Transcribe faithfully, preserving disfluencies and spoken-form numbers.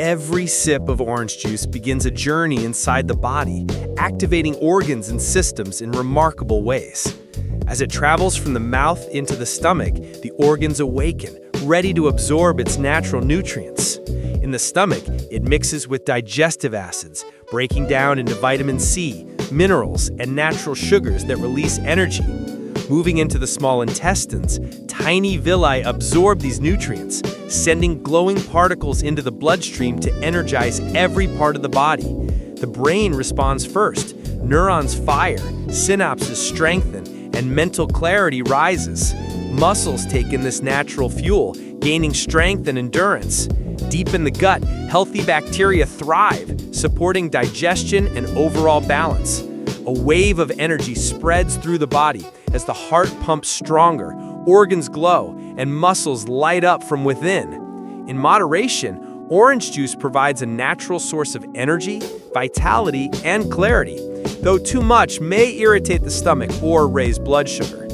Every sip of orange juice begins a journey inside the body, activating organs and systems in remarkable ways. As it travels from the mouth into the stomach, the organs awaken, ready to absorb its natural nutrients. In the stomach, it mixes with digestive acids, breaking down into vitamin C, minerals, and natural sugars that release energy. Moving into the small intestines, tiny villi absorb these nutrients, sending glowing particles into the bloodstream to energize every part of the body. The brain responds first. Neurons fire, synapses strengthen, and mental clarity rises. Muscles take in this natural fuel, gaining strength and endurance. Deep in the gut, healthy bacteria thrive, supporting digestion and overall balance. A wave of energy spreads through the body as the heart pumps stronger, organs glow, and muscles light up from within. In moderation, orange juice provides a natural source of energy, vitality, and clarity, though too much may irritate the stomach or raise blood sugar.